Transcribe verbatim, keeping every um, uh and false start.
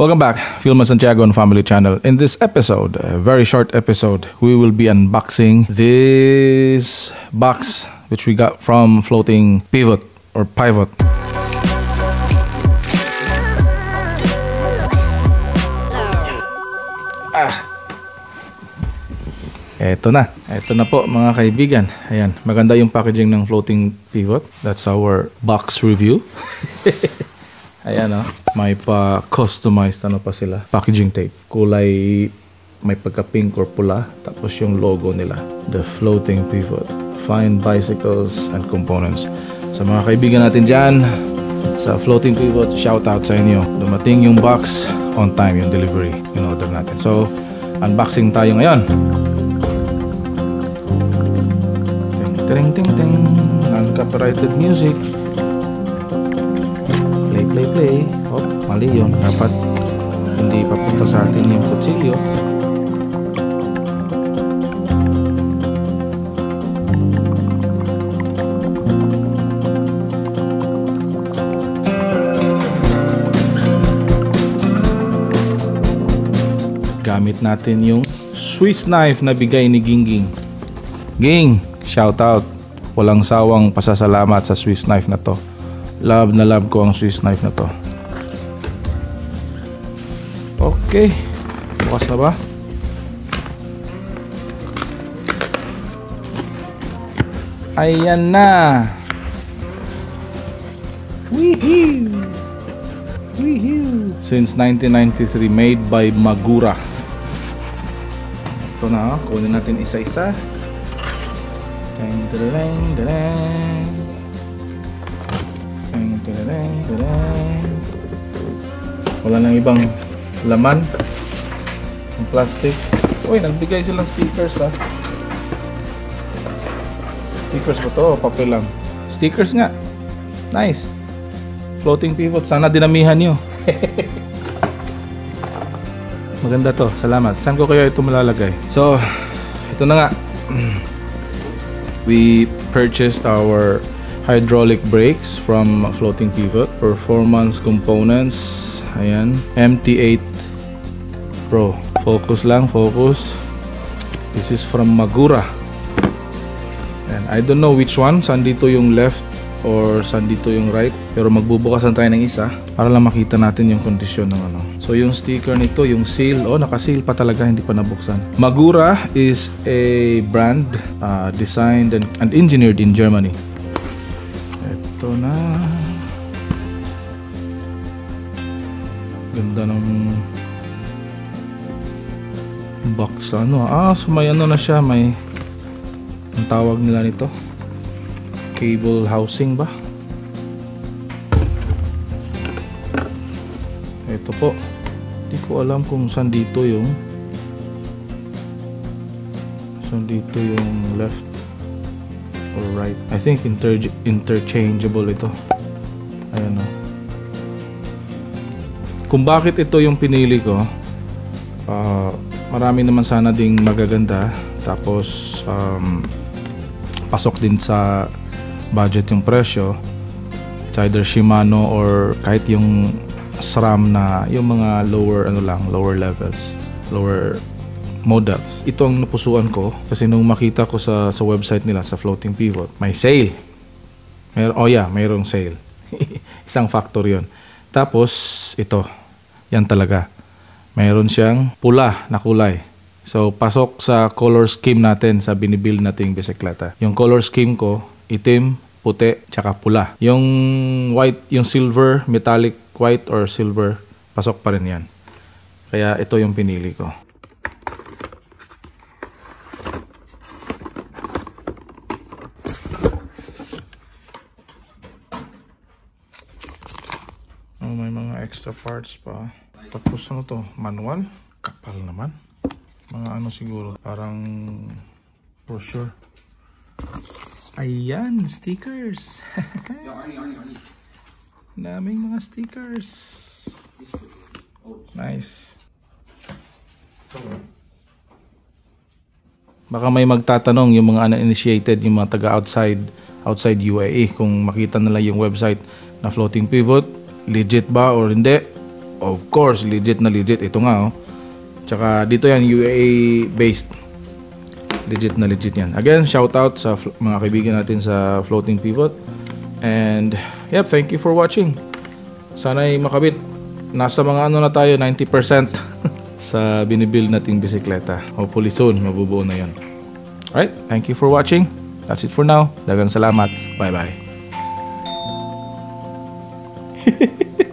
Welcome back, Philman Santiago on Family Channel. In this episode, a very short episode, we will be unboxing this box which we got from Floating Pivot or Pivot. Ah. Eto na. Eto na po mga kaibigan. Ayan, maganda yung packaging ng Floating Pivot. That's our box review. Ayan o. Oh. May pa-customized ano pa sila. Packaging tape. Kulay may pagka-pink or pula. Tapos yung logo nila. The Floating Pivot. Find bicycles and components. Sa mga kaibigan natin dyan, sa Floating Pivot, shout out sa inyo. Dumating yung box on time yung delivery. Yung order natin. So, unboxing tayo ngayon. Ting ting ting, non-copyrighted music. Play play play. Hop, mali yun. Dapat hindi papunta sa atin yung kutsilyo. Gamit natin yung Swiss knife na bigay ni Gingging. Ging! Shout out. Walang sawang pasasalamat sa Swiss knife na to. Love na love ko ang Swiss knife na to. Okay. Bukas na ba? Ayan na. Weehee. Weehee. Since nineteen ninety-three, made by Magura. Ito na. Kunin natin isa-isa. Wala nang ibang laman ng plastic. Uy, nagbigay silang stickers ha. Stickers ba to? Papel lang. Stickers nga. Nice. Floating Pivot. Sana dinamihan nyo. Maganda to. Salamat. Saan ko kaya ito malalagay? So, ito na nga. We purchased our hydraulic brakes from Floating Pivot, performance components, ayan, M T eight Pro. Focus lang, focus. This is from Magura. And I don't know which one, saan dito yung left or saan dito yung right, pero magbubukasan tayo ng isa para lang makita natin yung kondisyon ng ano. So yung sticker nito, yung seal, oh naka-seal pa talaga, hindi pa nabuksan. Magura is a brand uh, designed and, and engineered in Germany. Ito na. Ganda ng box ano. Ah, sumayano na siya, may ang tawag nila nito. Cable housing ba? Ito po. Hindi ko alam kung saan dito yung saan dito yung left or right. I think inter interchangeable ito. Ayan o. Kung bakit ito yung pinili ko, uh, marami naman sana ding magaganda. Tapos um, pasok din sa budget yung presyo. It's either Shimano or kahit yung SRAM na yung mga lower ano lang, lower levels, lower models. Ito ang napusuan ko kasi nung makita ko sa sa website nila sa Floating Pivot, may sale. Mer oh yeah, mayroong sale. Isang factor 'yon. Tapos ito, yan talaga. Mayroon siyang pula na kulay. So pasok sa color scheme natin sa binibuild nating bisikleta. Yung color scheme ko itim, puti, tsaka pula. Yung white, yung silver, metallic white or silver, pasok pa rin yan. Kaya ito yung pinili ko. Oh, may mga extra parts pa. Tapos ano to? Manual? Kapal naman. Mga ano siguro, parang for sure. Ayan, stickers. Daming mga stickers. Nice. Baka may magtatanong yung mga uninitiated, yung mga taga outside outside U A E, kung makita nila yung website na Floating Pivot, legit ba or hindi? Of course, legit na legit. Ito nga, oh. Tsaka dito yan, U A based. Legit na legit yan. Again, shout out sa mga kaibigan natin sa Floating Pivot. And, yep, thank you for watching. Sana'y makabit. Nasa mga ano na tayo, ninety percent sa binibuild nating bisikleta. Hopefully soon, mabubuo na yun. Alright, thank you for watching. That's it for now. Dagang salamat. Bye-bye.